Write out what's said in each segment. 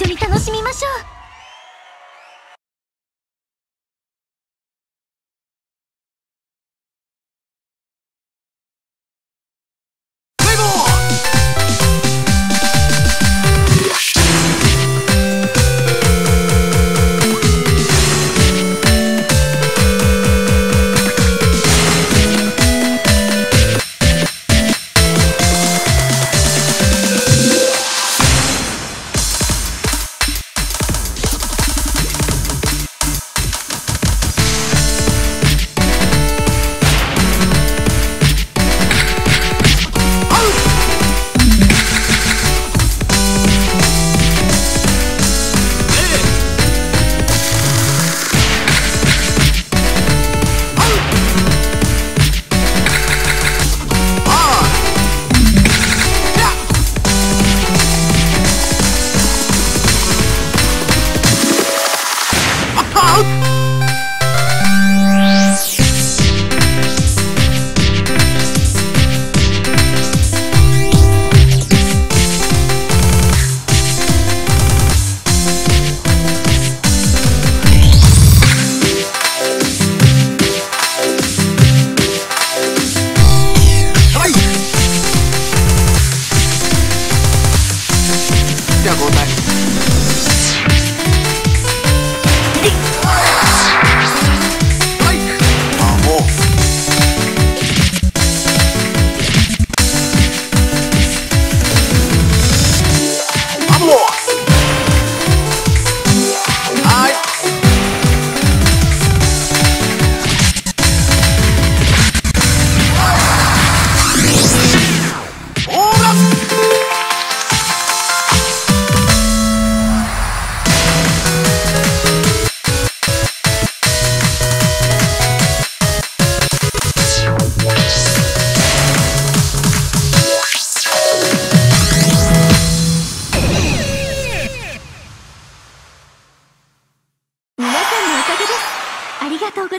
一緒に楽しみましょう。ありがとうご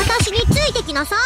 私についてきなさい。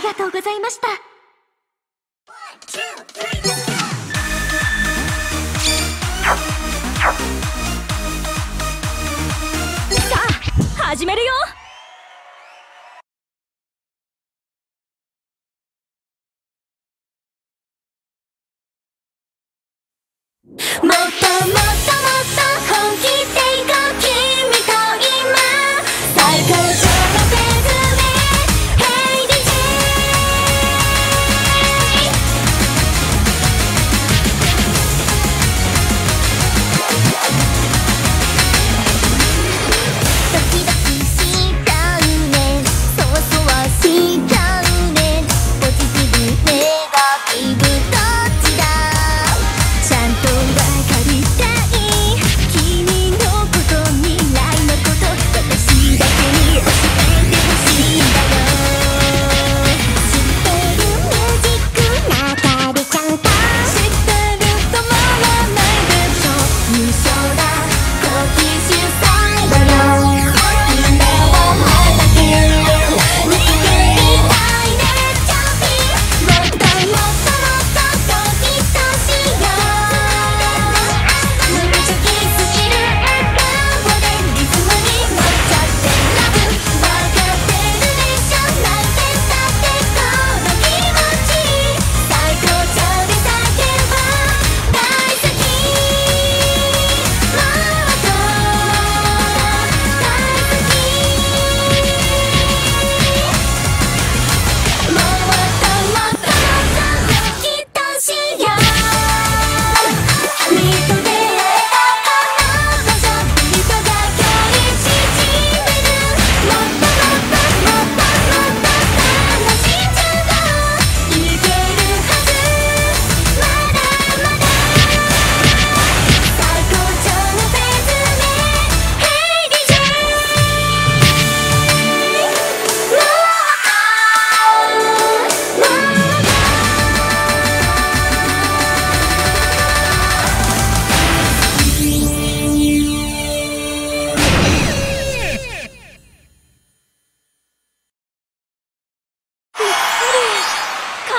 りがとうございました。さあ、始めるよ。もっともっともっと本気でいこう、君と今最高潮のペース。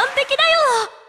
完璧だよ。